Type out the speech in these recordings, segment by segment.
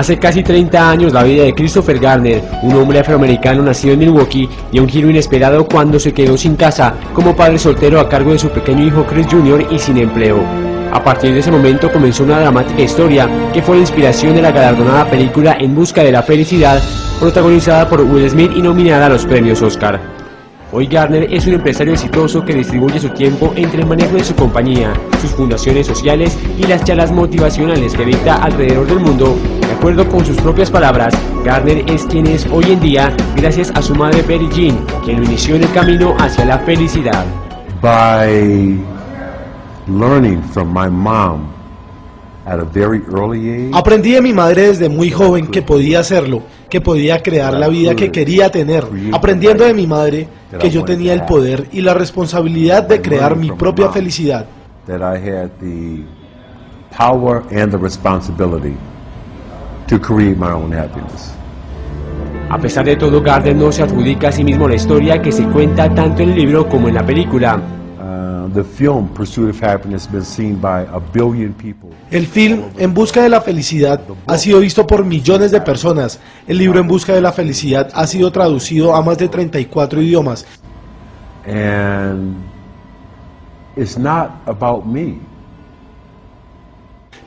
Hace casi 30 años la vida de Christopher Gardner, un hombre afroamericano nacido en Milwaukee, dio un giro inesperado cuando se quedó sin casa como padre soltero a cargo de su pequeño hijo Chris Jr. y sin empleo. A partir de ese momento comenzó una dramática historia que fue la inspiración de la galardonada película En busca de la felicidad, protagonizada por Will Smith y nominada a los premios Oscar. Hoy Gardner es un empresario exitoso que distribuye su tiempo entre el manejo de su compañía, sus fundaciones sociales y las charlas motivacionales que dicta alrededor del mundo. De acuerdo con sus propias palabras, Gardner es quien es hoy en día gracias a su madre Betty Jean, quien lo inició en el camino hacia la felicidad. Aprendí de mi madre desde muy joven que podía hacerlo, que podía crear la vida que quería tener, aprendiendo de mi madre que yo tenía el poder y la responsabilidad de crear mi propia felicidad. A pesar de todo, Gardner no se adjudica a sí mismo la historia que se cuenta tanto en el libro como en la película. El film En busca de la felicidad ha sido visto por millones de personas. El libro En busca de la felicidad ha sido traducido a más de 34 idiomas.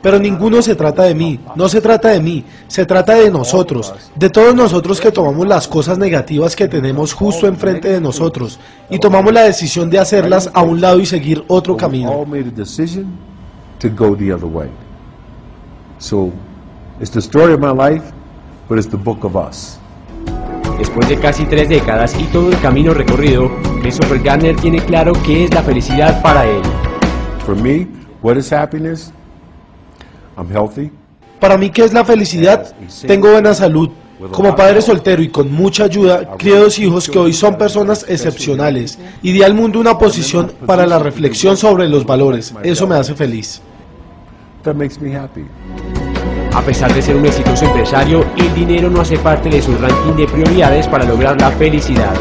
Pero ninguno se trata de mí, no se trata de mí, se trata de nosotros, de todos nosotros que tomamos las cosas negativas que tenemos justo enfrente de nosotros y tomamos la decisión de hacerlas a un lado y seguir otro camino. Después de casi 3 décadas y todo el camino recorrido, Christopher Gardner tiene claro qué es la felicidad para él. Para mí, ¿qué es la felicidad? Tengo buena salud. Como padre soltero y con mucha ayuda, crié 2 hijos que hoy son personas excepcionales y di al mundo una posición para la reflexión sobre los valores. Eso me hace feliz. A pesar de ser un exitoso empresario, el dinero no hace parte de su ranking de prioridades para lograr la felicidad.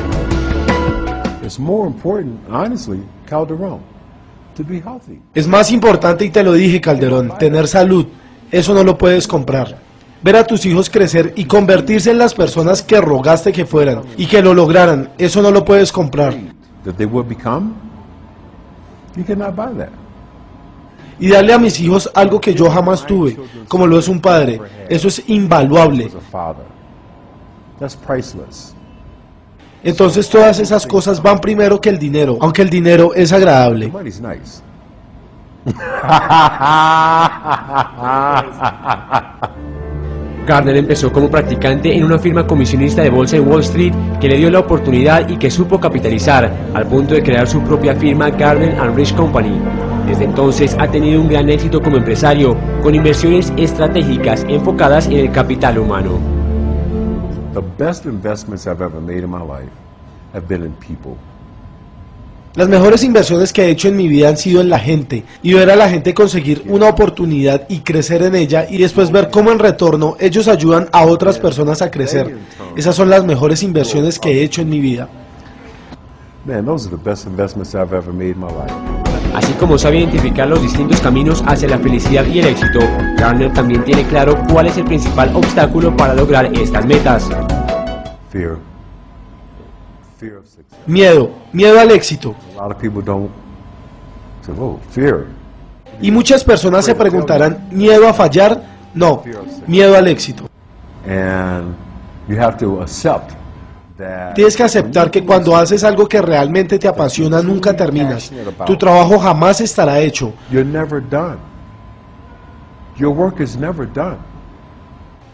Es más importante, y te lo dije, Calderón, tener salud. Eso no lo puedes comprar. Ver a tus hijos crecer y convertirse en las personas que rogaste que fueran y que lo lograran, eso no lo puedes comprar. Y darle a mis hijos algo que yo jamás tuve, como lo es un padre. Eso es invaluable. Entonces todas esas cosas van primero que el dinero, aunque el dinero es agradable. Gardner empezó como practicante en una firma comisionista de bolsa en Wall Street que le dio la oportunidad y que supo capitalizar, al punto de crear su propia firma Gardner & Rich Company. Desde entonces ha tenido un gran éxito como empresario, con inversiones estratégicas enfocadas en el capital humano. Las mejores inversiones que he hecho en mi vida han sido en la gente, y ver a la gente conseguir una oportunidad y crecer en ella, y después ver cómo en retorno ellos ayudan a otras personas a crecer. Esas son las mejores inversiones que he hecho en mi vida. Así como sabe identificar los distintos caminos hacia la felicidad y el éxito, Gardner también tiene claro cuál es el principal obstáculo para lograr estas metas. Miedo, miedo al éxito. Y muchas personas se preguntarán, ¿miedo a fallar? No, miedo al éxito. Tienes que aceptar que cuando haces algo que realmente te apasiona, nunca terminas. Tu trabajo jamás estará hecho.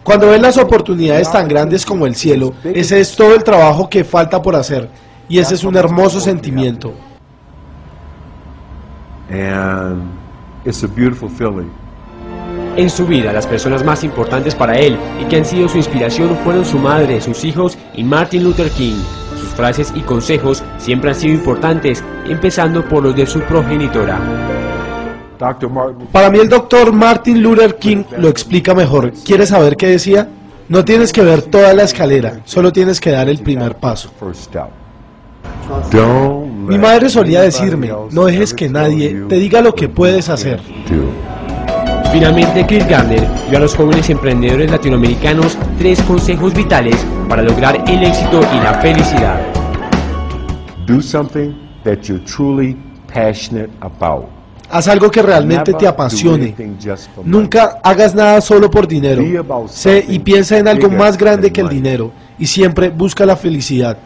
Cuando ves las oportunidades tan grandes como el cielo, ese es todo el trabajo que falta por hacer. Y ese es un hermoso sentimiento. En su vida, las personas más importantes para él y que han sido su inspiración fueron su madre, sus hijos y Martin Luther King. Sus frases y consejos siempre han sido importantes, empezando por los de su progenitora. Para mí el doctor Martin Luther King lo explica mejor. ¿Quieres saber qué decía? No tienes que ver toda la escalera, solo tienes que dar el primer paso. Mi madre solía decirme, no dejes que nadie te diga lo que puedes hacer. Finalmente, Chris Gardner dio a los jóvenes emprendedores latinoamericanos 3 consejos vitales para lograr el éxito y la felicidad. Do something that you're truly passionate about. Haz algo que realmente te apasione. Nunca hagas nada solo por dinero. Sé y piensa en algo más grande que el dinero. Y siempre busca la felicidad.